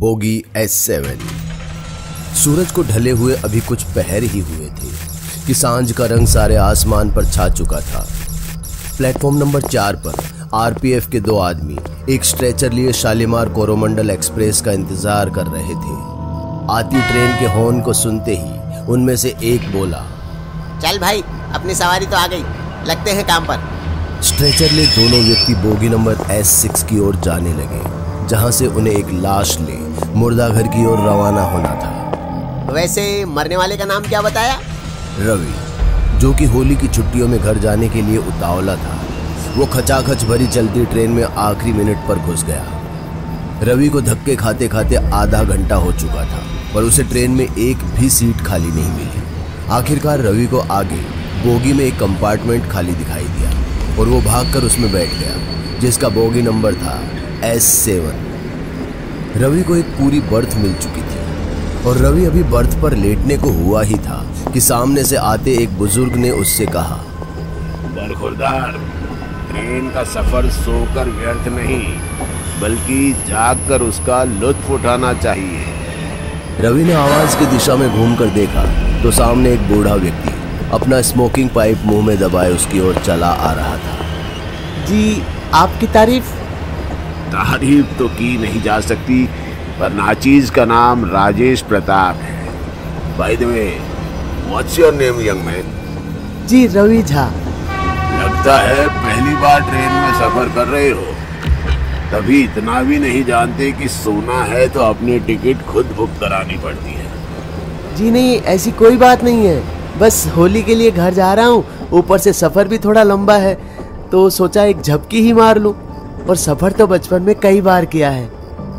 Bogie S7। सूरज को ढले हुए अभी कुछ पहर ही हुए थे कि सांझ का रंग सारे आसमान पर छा चुका था। प्लेटफॉर्म नंबर 4 पर आरपीएफ के 2 आदमी एक स्ट्रेचर लिए शालीमार कोरोमंडल एक्सप्रेस का इंतजार कर रहे थे। आती ट्रेन के हॉर्न को सुनते ही उनमें से एक बोला, चल भाई अपनी सवारी तो आ गई, लगते हैं काम पर। स्ट्रेचर ले दोनों व्यक्ति बोगी नंबर S6 की ओर जाने लगे, जहां से उन्हें एक लाश ले मुर्दाघर की ओर रवाना होना था। वैसे मरने वाले का नाम क्या बताया? रवि, जो कि होली की छुट्टियों में घर जाने के लिए उतावला था, वो खचाखच भरी चलती ट्रेन में आखिरी मिनट पर घुस गया। रवि को धक्के खाते खाते आधा घंटा हो चुका था, पर उसे ट्रेन में एक भी सीट खाली नहीं मिली। आखिरकार रवि को आगे बोगी में एक कंपार्टमेंट खाली दिखाई दिया और वो भागकर उसमें बैठ गया, जिसका बोगी नंबर था S7। रवि को एक पूरी बर्थ मिल चुकी थी और रवि अभी बर्थ पर लेटने को हुआ ही था कि सामने से आते एक बुजुर्ग ने उससे कहा, बरखुरदार, ट्रेन का सफर सोकर व्यर्थ नहीं बल्कि जागकर उसका लुत्फ उठाना चाहिए। रवि ने आवाज की दिशा में घूमकर देखा तो सामने एक बूढ़ा व्यक्ति अपना स्मोकिंग पाइप मुंह में दबाए उसकी ओर चला आ रहा था। जी, आपकी तारीफ तो की नहीं जा सकती, पर नाचीज का नाम राजेश प्रताप है। By the way, what's your name young man? जी, रवि झा। लगता है पहली बार ट्रेन में सफर कर रहे हो, तभी इतना भी नहीं जानते कि सोना है तो अपनी टिकट खुद बुक करानी पड़ती है। जी नहीं, ऐसी कोई बात नहीं है, बस होली के लिए घर जा रहा हूँ, ऊपर से सफ़र भी थोड़ा लंबा है तो सोचा एक झपकी ही मार लूँ, और सफ़र तो बचपन में कई बार किया है,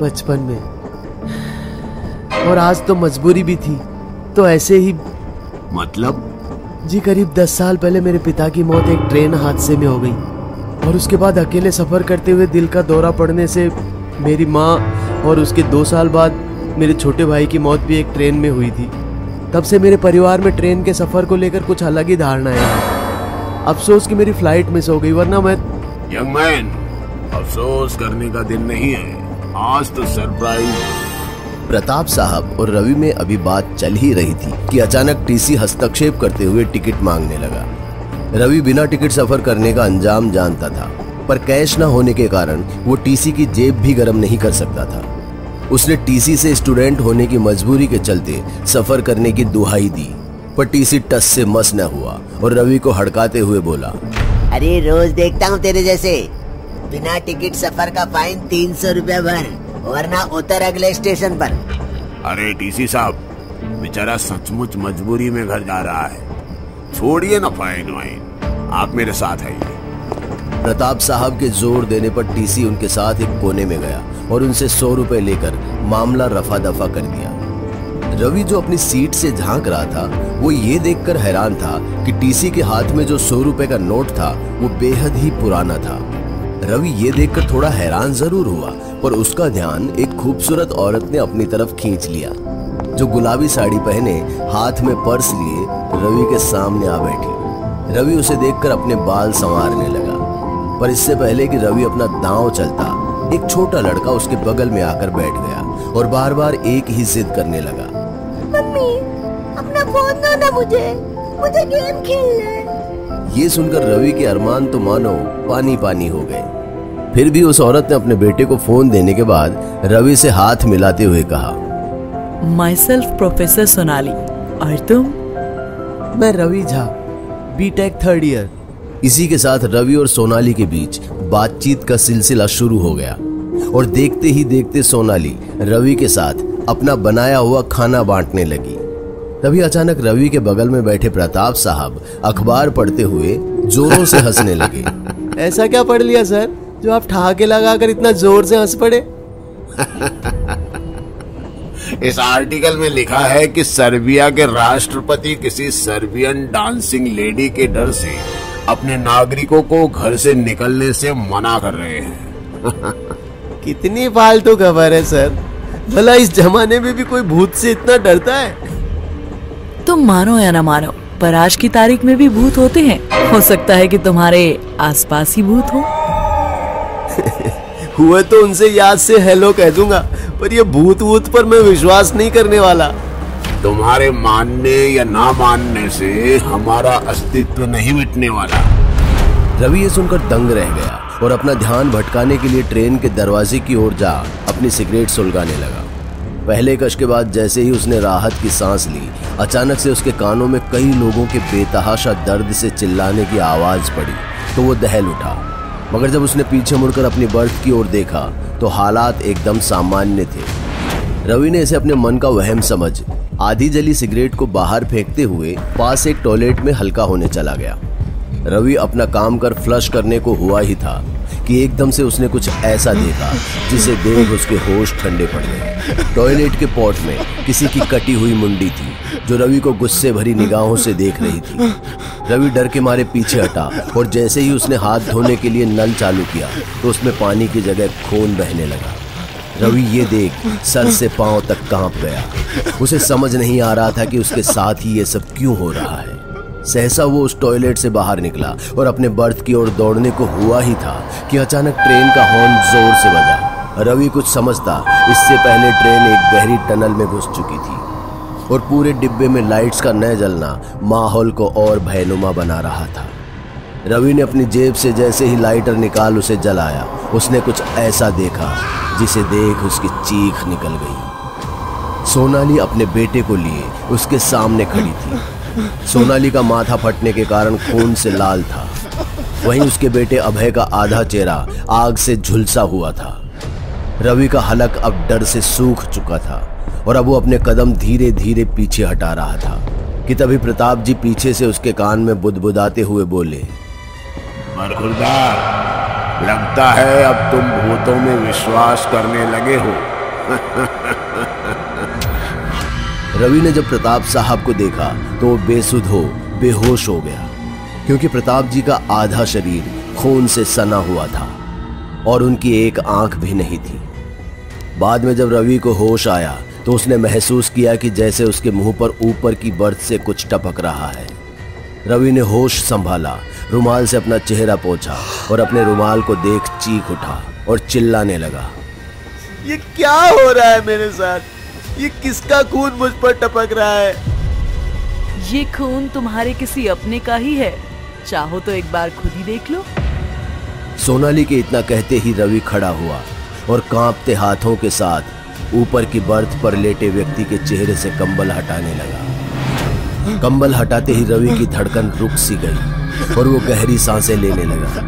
बचपन में, और आज तो मजबूरी भी थी तो ऐसे ही। मतलब? जी, करीब 10 साल पहले मेरे पिता की मौत एक ट्रेन हादसे में हो गई और उसके बाद अकेले सफ़र करते हुए दिल का दौरा पड़ने से मेरी माँ और उसके 2 साल बाद मेरे छोटे भाई की मौत भी एक ट्रेन में हुई थी। तब से मेरे परिवार में ट्रेन के सफर को लेकर कुछ अलग ही धारणाएं हैं। अफसोस कि मेरी फ्लाइट मिस हो गई, वरना मैं। यंग मैन, अफसोस करने का दिन नहीं है, आज तो सरप्राइज। प्रताप साहब और रवि में अभी बात चल ही रही थी कि अचानक टीसी हस्तक्षेप करते हुए टिकट मांगने लगा। रवि बिना टिकट सफर करने का अंजाम जानता था, पर कैश न होने के कारण वो टीसी की जेब भी गर्म नहीं कर सकता था। उसने टीसी से स्टूडेंट होने की मजबूरी के चलते सफर करने की दुहाई दी, पर टीसी टस से मस न हुआ और रवि को हड़काते हुए बोला, अरे रोज देखता हूँ तेरे जैसे, बिना टिकट सफर का फाइन 300 रुपया भर, वरना उतर अगले स्टेशन पर। अरे टीसी साहब, बेचारा सचमुच मजबूरी में घर जा रहा है, छोड़िए ना फाइन वाइन, आप मेरे साथ आइए। प्रताप साहब के जोर देने पर टीसी उनके साथ एक कोने में गया और उनसे 100 रुपए लेकर मामला रफा दफा कर दिया। रवि जो अपनी सीट से झांक रहा था, वो ये देखकर हैरान था कि टीसी के हाथ में जो 100 रुपए का नोट था वो बेहद ही पुराना था। रवि ये देखकर थोड़ा हैरान जरूर हुआ, पर उसका ध्यान एक खूबसूरत औरत ने अपनी तरफ खींच लिया, जो गुलाबी साड़ी पहने हाथ में पर्स लिए रवि के सामने आ बैठी। रवि उसे देखकर अपने बाल संवारने लगा, पर इससे पहले कि रवि अपना दांव चलता, एक छोटा लड़का उसके बगल में आकर बैठ गया और बार बार एक ही जिद करने लगा, मम्मी अपना फोन दो ना मुझे, मुझे गेम खेलना है। ये सुनकर रवि के अरमान तो मानो पानी पानी हो गए। फिर भी उस औरत ने अपने बेटे को फोन देने के बाद रवि से हाथ मिलाते हुए कहा, माई सेल्फ प्रोफेसर सोनाली, और तुम? मैं Ravi Jha, BTech 3rd year. इसी के साथ रवि और सोनाली के बीच बातचीत का सिलसिला शुरू हो गया और देखते ही देखते सोनाली रवि के साथ अपना बनाया हुआ खाना बांटने लगी। तभी अचानक रवि के बगल में बैठे प्रताप साहब अखबार पढ़ते हुए जोरों से हंसने लगे। ऐसा क्या पढ़ लिया सर, जो आप ठहाके लगाकर इतना जोर से हंस पड़े? इस आर्टिकल में लिखा है कि सर्बिया के राष्ट्रपति किसी सर्बियन डांसिंग लेडी के डर से अपने नागरिकों को घर से निकलने से मना कर रहे हैं। कितनी फालतू खबर है सर, भला इस जमाने में भी कोई भूत से इतना डरता है? तुम मानो या ना मानो, पर आज की तारीख में भी भूत होते हैं, हो सकता है कि तुम्हारे आसपास ही भूत हो। हुए तो उनसे याद से हेलो कह दूंगा, पर ये भूत भूत पर मैं विश्वास नहीं करने वाला। तुम्हारे मानने या ना मानने से हमारा अस्तित्व नहीं मिटने वाला। रवि ये सुनकर दंग रह गया और अपना ध्यान भटकाने के लिए ट्रेन के दरवाजे की ओर जा अपनी सिगरेट सुलगाने लगा। पहले कश के बाद जैसे ही उसने राहत की सांस ली, अचानक से उसके कानों में कई लोगों के बेतहाशा दर्द से चिल्लाने की आवाज़ पड़ी तो वो दहल उठा। मगर जब उसने पीछे मुड़कर अपनी बर्थ की ओर देखा तो हालात एकदम सामान्य थे। रवि ने इसे अपने मन का वहम समझ आधी जली सिगरेट को बाहर फेंकते हुए पास एक टॉयलेट में हल्का होने चला गया। रवि अपना काम कर फ्लश करने को हुआ ही था कि एकदम से उसने कुछ ऐसा देखा जिसे देख उसके होश ठंडे पड़ गए। टॉयलेट के पॉट में किसी की कटी हुई मुंडी थी जो रवि को गुस्से भरी निगाहों से देख रही थी। रवि डर के मारे पीछे हटा और जैसे ही उसने हाथ धोने के लिए नल चालू किया तो उसमें पानी की जगह खून बहने लगा। रवि ये देख सर से पांव तक कांप गया। उसे समझ नहीं आ रहा था कि उसके साथ ही ये सब क्यों हो रहा है। सहसा वो उस टॉयलेट से बाहर निकला और अपने बर्थ की ओर दौड़ने को हुआ ही था कि अचानक ट्रेन का हॉर्न जोर से बजा। रवि कुछ समझता इससे पहले ट्रेन एक गहरी टनल में घुस चुकी थी और पूरे डिब्बे में लाइट्स का न जलना माहौल को और भयनुमा बना रहा था। रवि ने अपनी जेब से जैसे ही लाइटर निकाल उसे जलाया, उसने कुछ ऐसा देखा जिसे देख उसकी चीख निकल गई। सोनाली अपने बेटे को लिए उसके सामने खड़ी थी। सोनाली का माथा फटने के कारण खून से लाल था, वहीं उसके बेटे अभय का आधा चेहरा आग से झुलसा हुआ था। रवि का हलक अब डर से सूख चुका था और अब वो अपने कदम धीरे धीरे पीछे हटा रहा था कि तभी प्रताप जी पीछे से उसके कान में बुदबुदाते हुए बोले, मरखुरदार, लगता है अब तुम भूतों में विश्वास करने लगे हो। रवि ने जब प्रताप साहब को देखा तो वो बेसुध हो बेहोश हो गया, क्योंकि प्रताप जी का आधा शरीर खून से सना हुआ था और उनकी एक आंख भी नहीं थी। बाद में जब रवि को होश आया तो उसने महसूस किया कि जैसे उसके मुंह पर ऊपर की बर्थ से कुछ टपक रहा है। रवि ने होश संभाला, रुमाल से अपना चेहरा पोंछा और अपने रुमाल को देख चीख उठा और चिल्लाने लगा, ये क्या हो रहा है मेरे साथ? ये किसका खून मुझ पर टपक रहा है? ये खून तुम्हारे किसी अपने का ही है, चाहो तो एक बार खुद ही देख लो। सोनाली के इतना कहते ही रवि खड़ा हुआ और कांपते हाथों के साथ ऊपर की बर्थ पर लेटे व्यक्ति के चेहरे से कंबल हटाने लगा। कंबल हटाते ही रवि की धड़कन रुक सी गई और वो गहरी सांसें लेने लगा,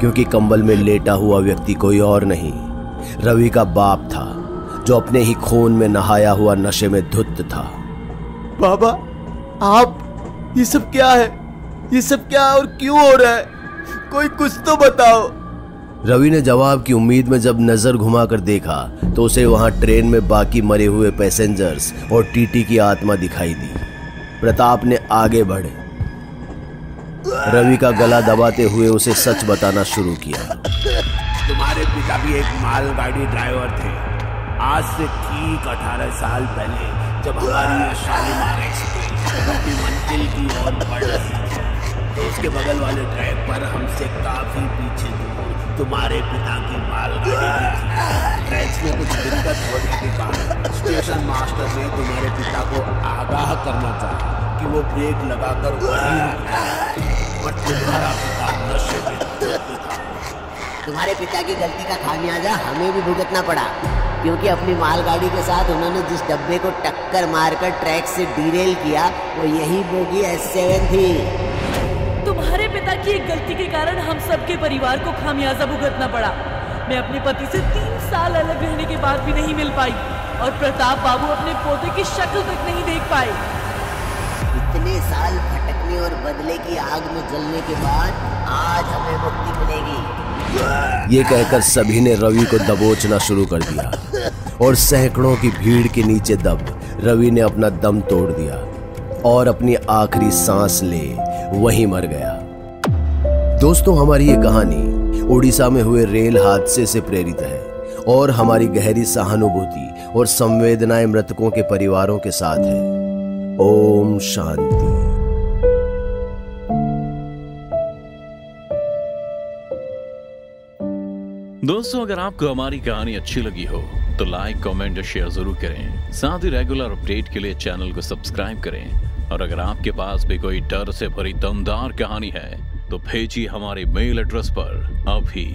क्योंकि कंबल में लेटा हुआ व्यक्ति कोई और नहीं रवि का बाप था जो अपने ही खून में नहाया हुआ नशे में धुत था। बाबा, आप ये सब क्या है? ये सब क्या और क्यों हो रहा है? कोई कुछ तो बताओ। रवि ने जवाब की उम्मीद में जब नजर घुमाकर देखा तो उसे वहां ट्रेन में बाकी मरे हुए पैसेंजर्स और टीटी की आत्मा दिखाई दी। प्रताप ने आगे बढ़े, रवि का गला दबाते हुए उसे सच बताना शुरू किया। तुम्हारे पिता भी एक मालगाड़ी ड्राइवर थे। आज से ठीक 18 साल पहले जब हमारी शालीमार एक्सप्रेस अपनी मंजिल की ओर बढ़ रही थी तो उसके बगल वाले ट्रैक पर हमसे काफी पीछे दूर तुम्हारे पिता की मालगाड़ी ट्रैक में कुछ दिक्कत होने के कारण स्टेशन मास्टर ने तुम्हारे पिता को आगाह करना चाहा कि वो ब्रेक लगाकर और तुम्हारा पिता नशे में था। तुम्हारे पिता की गलती का खामियाजा हमें भी भुगतना पड़ा, क्योंकि अपनी मालगाड़ी के साथ उन्होंने जिस डब्बे को टक्कर मारकर ट्रैक से डीरेल किया वो यही बोगी S7 थी। तुम्हारे पिता की एक गलती के कारण हम सबके परिवार को खामियाजा भुगतना पड़ा। मैं अपने पति से 3 साल अलग रहने के बाद भी नहीं मिल पाई और प्रताप बाबू अपने पोते की शक्ल तक नहीं देख पाए। इतने साल भटकने और बदले की आग में जलने के बाद आज हमें मुक्ति मिलेगी। ये कहकर सभी ने रवि को दबोचना शुरू कर दिया और सैकड़ों की भीड़ के नीचे दब रवि ने अपना दम तोड़ दिया और अपनी आखिरी सांस ले वहीं मर गया। दोस्तों, हमारी ये कहानी उड़ीसा में हुए रेल हादसे से प्रेरित है और हमारी गहरी सहानुभूति और संवेदनाएं मृतकों के परिवारों के साथ है। ओम शांति। दोस्तों अगर आपको हमारी कहानी अच्छी लगी हो तो लाइक कमेंट और शेयर जरूर करें। साथ ही रेगुलर अपडेट के लिए चैनल को सब्सक्राइब करें। और अगर आपके पास भी कोई डर से भरी दमदार कहानी है तो भेजिए हमारे मेल एड्रेस पर अभी।